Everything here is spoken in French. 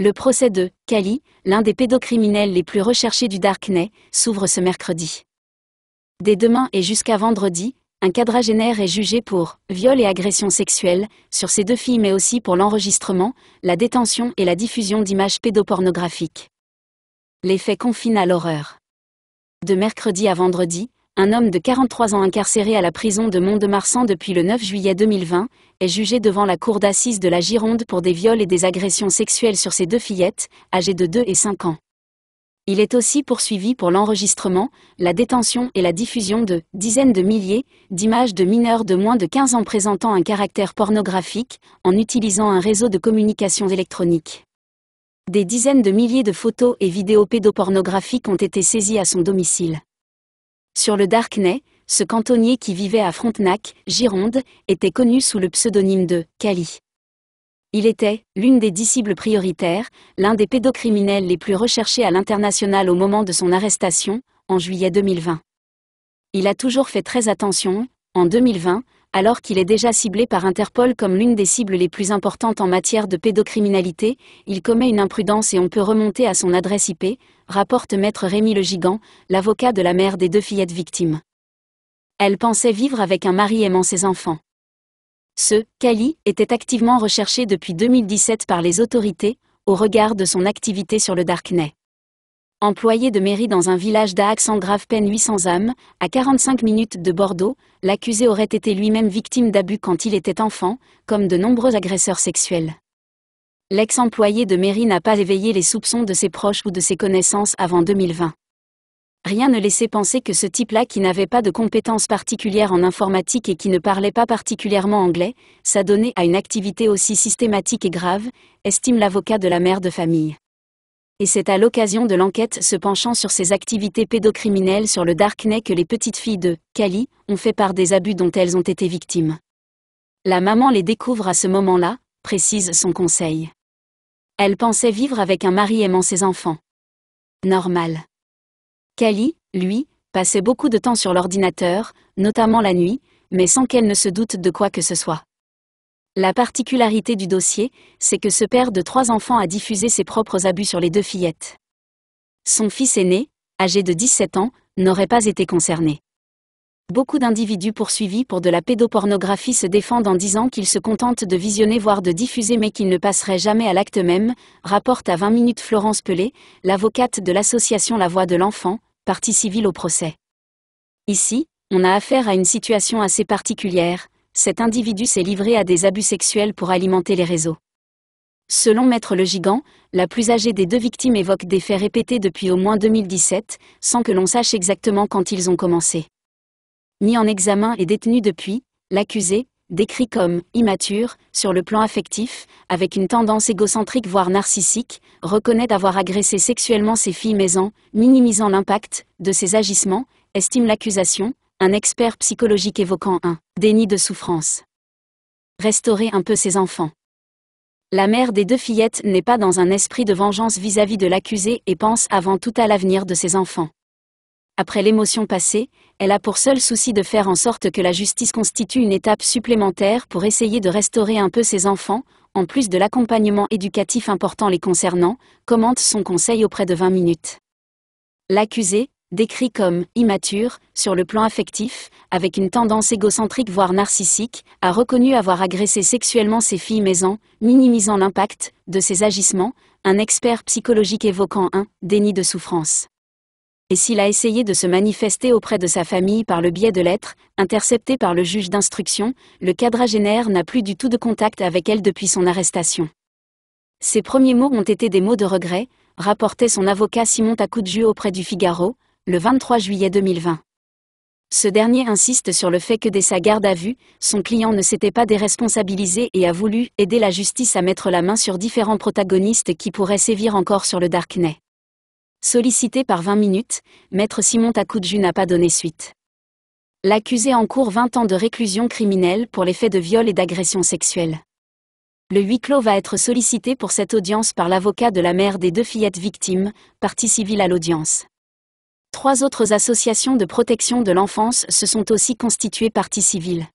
Le procès de Kali, l'un des pédocriminels les plus recherchés du Darknet, s'ouvre ce mercredi. Dès demain et jusqu'à vendredi, un quadragénaire est jugé pour viol et agression sexuelle sur ses deux filles mais aussi pour l'enregistrement, la détention et la diffusion d'images pédopornographiques. Les faits confinent à l'horreur. De mercredi à vendredi, un homme de 43 ans incarcéré à la prison de Mont-de-Marsan depuis le 9 juillet 2020 est jugé devant la cour d'assises de la Gironde pour des viols et des agressions sexuelles sur ses deux fillettes, âgées de 2 et 5 ans. Il est aussi poursuivi pour l'enregistrement, la détention et la diffusion de dizaines de milliers d'images de mineurs de moins de 15 ans présentant un caractère pornographique en utilisant un réseau de communication électronique. Des dizaines de milliers de photos et vidéos pédopornographiques ont été saisies à son domicile. Sur le Darknet, ce cantonnier qui vivait à Frontenac, Gironde, était connu sous le pseudonyme de « Kali ». Il était l'une des 10 cibles prioritaires, l'un des pédocriminels les plus recherchés à l'international au moment de son arrestation, en juillet 2020. Il a toujours fait très attention, en 2020, alors qu'il est déjà ciblé par Interpol comme l'une des cibles les plus importantes en matière de pédocriminalité, il commet une imprudence et on peut remonter à son adresse IP, rapporte maître Rémy Le Gigant, l'avocat de la mère des deux fillettes victimes. Elle pensait vivre avec un mari aimant ses enfants. Ce « Kali » était activement recherché depuis 2017 par les autorités, au regard de son activité sur le Darknet. Employé de mairie dans un village d'Aax en grave peine 800 âmes, à 45 minutes de Bordeaux, l'accusé aurait été lui-même victime d'abus quand il était enfant, comme de nombreux agresseurs sexuels. L'ex-employé de mairie n'a pas éveillé les soupçons de ses proches ou de ses connaissances avant 2020. Rien ne laissait penser que ce type-là qui n'avait pas de compétences particulières en informatique et qui ne parlait pas particulièrement anglais, s'adonnait à une activité aussi systématique et grave, estime l'avocat de la mère de famille. Et c'est à l'occasion de l'enquête se penchant sur ces activités pédocriminelles sur le Darknet que les petites filles de Kali ont fait part des abus dont elles ont été victimes. La maman les découvre à ce moment-là, précise son conseil. Elle pensait vivre avec un mari aimant ses enfants. Normal. Kali, lui, passait beaucoup de temps sur l'ordinateur, notamment la nuit, mais sans qu'elle ne se doute de quoi que ce soit. La particularité du dossier, c'est que ce père de 3 enfants a diffusé ses propres abus sur les deux fillettes. Son fils aîné, âgé de 17 ans, n'aurait pas été concerné. Beaucoup d'individus poursuivis pour de la pédopornographie se défendent en disant qu'ils se contentent de visionner voire de diffuser mais qu'ils ne passeraient jamais à l'acte même, rapporte à 20 minutes Florence Pelé, l'avocate de l'association La Voix de l'Enfant, partie civile au procès. Ici, on a affaire à une situation assez particulière. Cet individu s'est livré à des abus sexuels pour alimenter les réseaux. Selon maître Le Gigant, la plus âgée des deux victimes évoque des faits répétés depuis au moins 2017, sans que l'on sache exactement quand ils ont commencé. Mis en examen et détenu depuis, l'accusé, décrit comme « immature » sur le plan affectif, avec une tendance égocentrique voire narcissique, reconnaît d'avoir agressé sexuellement ses filles mais en minimisant l'impact de ses agissements, estime l'accusation, un expert psychologique évoquant un « déni de souffrance ». Restaurer un peu ses enfants. La mère des deux fillettes n'est pas dans un esprit de vengeance vis-à-vis de l'accusé et pense avant tout à l'avenir de ses enfants. Après l'émotion passée, elle a pour seul souci de faire en sorte que la justice constitue une étape supplémentaire pour essayer de restaurer un peu ses enfants, en plus de l'accompagnement éducatif important les concernant, commente son conseil auprès de 20 minutes. L'accusé, décrit comme « immature » sur le plan affectif, avec une tendance égocentrique voire narcissique, a reconnu avoir agressé sexuellement ses filles mais en minimisant l'impact de ses agissements, un expert psychologique évoquant un « déni de souffrance ». Et s'il a essayé de se manifester auprès de sa famille par le biais de lettres, interceptées par le juge d'instruction, le quadragénaire n'a plus du tout de contact avec elle depuis son arrestation. Ses premiers mots ont été des mots de regret, rapportait son avocat Simon Takoudjou auprès du Figaro, le 23 juillet 2020. Ce dernier insiste sur le fait que dès sa garde à vue, son client ne s'était pas déresponsabilisé et a voulu aider la justice à mettre la main sur différents protagonistes qui pourraient sévir encore sur le Darknet. Sollicité par 20 minutes, maître Simon Takoudjou n'a pas donné suite. L'accusé encourt 20 ans de réclusion criminelle pour les faits de viol et d'agression sexuelle. Le huis clos va être sollicité pour cette audience par l'avocat de la mère des deux fillettes victimes, partie civile à l'audience. 3 autres associations de protection de l'enfance se sont aussi constituées partie civile.